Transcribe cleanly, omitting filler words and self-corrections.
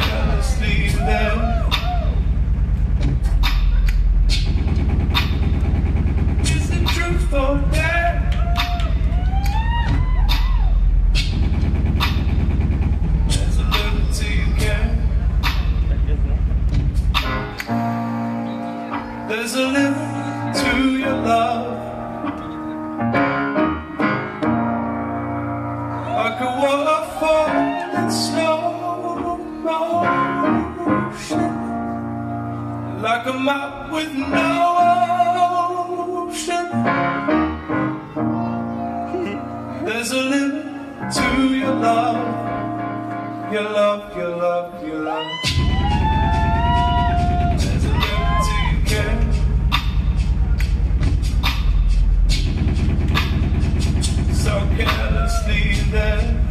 can't sleep there. Is it truthful there? There's a little to you care. There's a limit to your love. Like a waterfall in slow motion, like a map with no ocean. There's a limit to your love, your love, your love, your love. There's a limit to your care. So carelessly there.